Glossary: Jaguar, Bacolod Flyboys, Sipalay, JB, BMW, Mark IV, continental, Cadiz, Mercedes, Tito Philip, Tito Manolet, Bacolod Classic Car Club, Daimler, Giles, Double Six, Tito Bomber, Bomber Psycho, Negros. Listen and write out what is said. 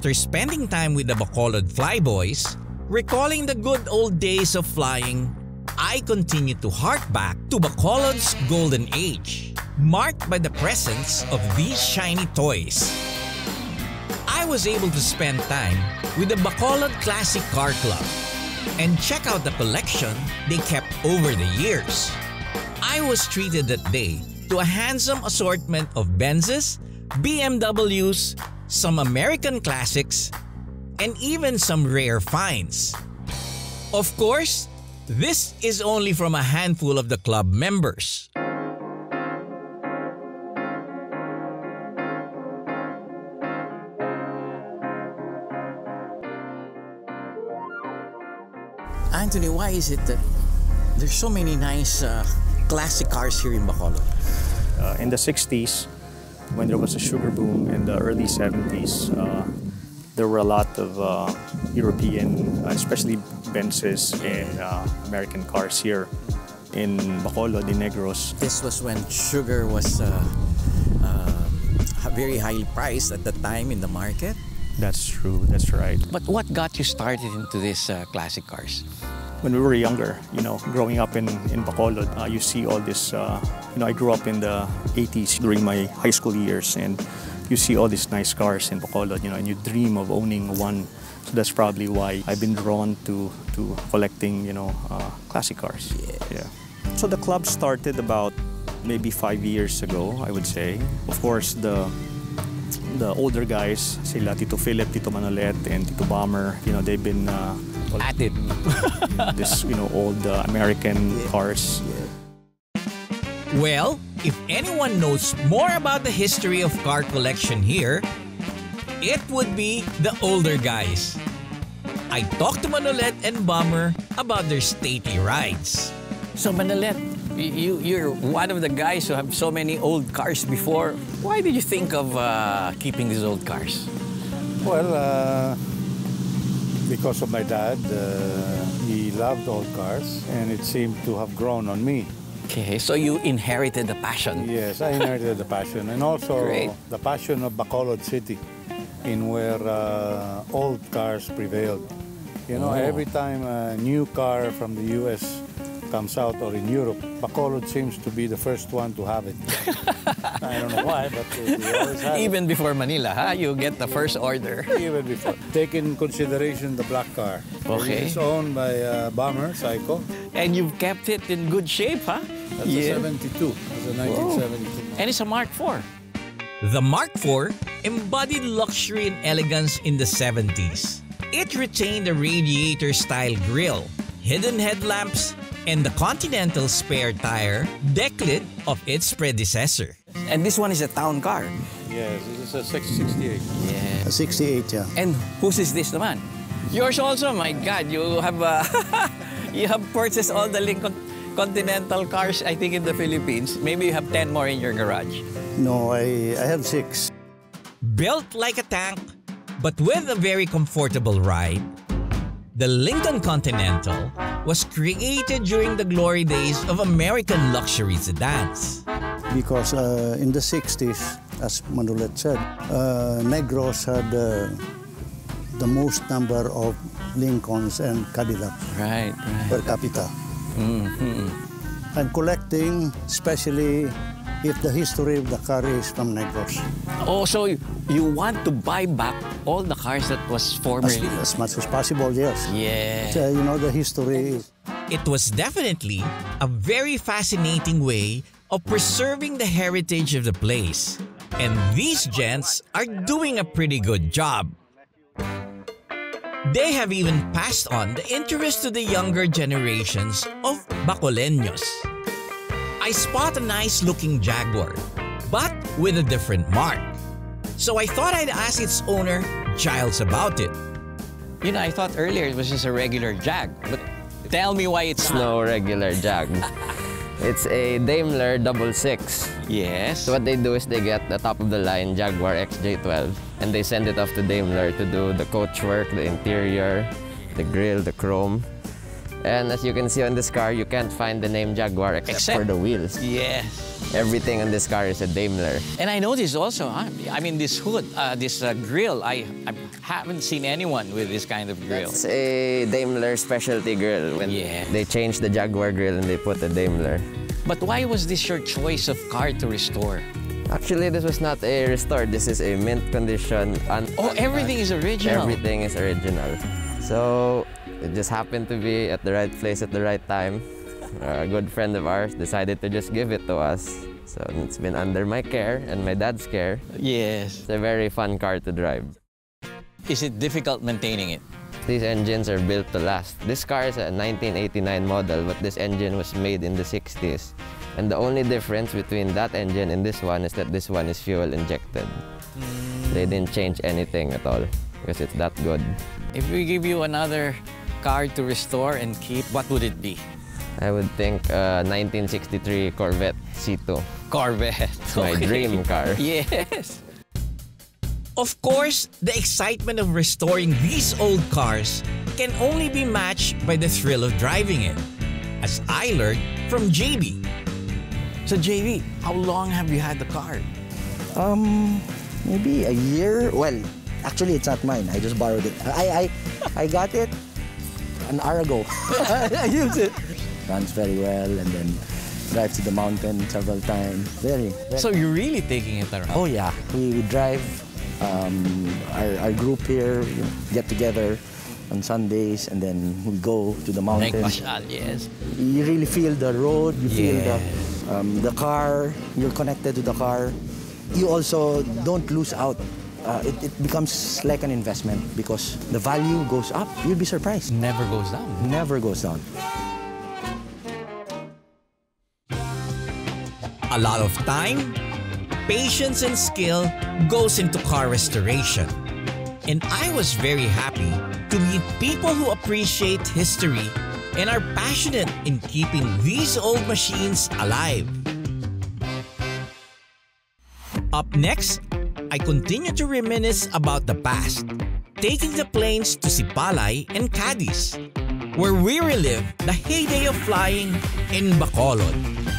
after spending time with the Bacolod Flyboys, recalling the good old days of flying, I continue to hark back to Bacolod's golden age, marked by the presence of these shiny toys. I was able to spend time with the Bacolod Classic Car Club and check out the collection they kept over the years. I was treated that day to a handsome assortment of Benzes, BMWs, some American classics, and even some rare finds. Of course, this is only from a handful of the club members. Anthony, why is it that there's so many nice classic cars here in Bacolod? In the 60s, when there was a sugar boom, in the early 70s, there were a lot of European, especially Benzes and American cars here in Bacolod, in Negros. This was when sugar was very highly priced at the time in the market. That's true, that's right. But what got you started into these classic cars? When we were younger, you know, growing up in Bacolod, you see all this, you know, I grew up in the 80s during my high school years, and you see all these nice cars in Bacolod, you know, and you dream of owning one. So that's probably why I've been drawn to collecting, you know, classic cars. Yeah. Yeah. So the club started about maybe 5 years ago, I would say. Of course, the older guys, sila Tito Philip, Tito Manolet, and Tito Bomber, you know, they've been at it. This, you know, old American cars. Yeah. Well, if anyone knows more about the history of car collection here, it would be the older guys. I talked to Manolet and Bomber about their stately rides. So Manolet, you're one of the guys who have so many old cars before. Why did you think of keeping these old cars? Well, because of my dad, he loved old cars, and it seemed to have grown on me. Okay, so you inherited the passion. Yes, I inherited the passion, and also the passion of Bacolod City, in where old cars prevailed. You know, every time a new car from the U.S. comes out or in Europe, Bacolod seems to be the first one to have it. I don't know why, but we always have Even before Manila, huh? You get the first order. Even before. Take in consideration the black car. Okay. It's owned by Bomber Psycho. And you've kept it in good shape, huh? That's a 72. That's a 1972. And it's a Mark IV. The Mark IV embodied luxury and elegance in the 70s. It retained a radiator-style grille, hidden headlamps, and the Continental spare tire decade of its predecessor. And this one is a town car. Yes, this is a 68. Yeah. A 68, yeah. And whose is this naman? Yours also, my God, you have you have purchased all the Lincoln Continental cars, I think, in the Philippines. Maybe you have 10 more in your garage. No, I have 6. Built like a tank, but with a very comfortable ride, the Lincoln Continental was created during the glory days of American luxury sedans. Because in the 60s, as Manolet said, Negros had the most number of Lincolns and Cadillacs per capita. Mm-hmm. I'm collecting, especially if the history of the car is from Negros. Oh, so you want to buy back all the cars that was formerly? As much as possible, yes. Yeah. So, you know, the history. It was definitely a very fascinating way of preserving the heritage of the place. And these gents are doing a pretty good job. They have even passed on the interest to the younger generations of Bacoleños. I spot a nice-looking Jaguar, but with a different mark. So I thought I'd ask its owner, Giles, about it. You know, I thought earlier it was just a regular Jag, but tell me why it's no regular Jag. It's a Daimler Double Six. Yes. So what they do is they get the top-of-the-line Jaguar XJ12, and they send it off to Daimler to do the coachwork, the interior, the grille, the chrome. And as you can see on this car, you can't find the name Jaguar except for the wheels. Yeah. Everything on this car is a Daimler. And I noticed also, I mean, this hood, this grill, I haven't seen anyone with this kind of grill. It's a Daimler specialty grill. When they changed the Jaguar grill and they put a Daimler. But why was this your choice of car to restore? Actually, this was not a restored. This is a mint condition. Oh, everything is original. Everything is original. So it just happened to be at the right place at the right time. A good friend of ours decided to just give it to us. So it's been under my care and my dad's care. Yes. It's a very fun car to drive. Is it difficult maintaining it? These engines are built to last. This car is a 1989 model, but this engine was made in the 60s. And the only difference between that engine and this one is that this one is fuel injected. They didn't change anything at all because it's that good. If we give you another car to restore and keep, what would it be? I would think 1963 Corvette C2. Corvette. My dream car. Yes. Of course, the excitement of restoring these old cars can only be matched by the thrill of driving it, as I learned from JB. So JB, how long have you had the car? Maybe a year. Well, actually, it's not mine. I just borrowed it. I got it an hour ago. I used it. Runs very well, and then drive to the mountain several times. Very. So you're really taking it around? Oh yeah, we drive. Our group here get together on Sundays, and then we go to the mountain. Yes. You really feel the road. You feel the car. You're connected to the car. You also don't lose out. It becomes like an investment because the value goes up. You'll be surprised. Never goes down. Never goes down. A lot of time, patience, and skill goes into car restoration. And I was very happy to meet people who appreciate history and are passionate in keeping these old machines alive. Up next, I continue to reminisce about the past, taking the planes to Sipalay and Cadiz, where we relive the heyday of flying in Bacolod.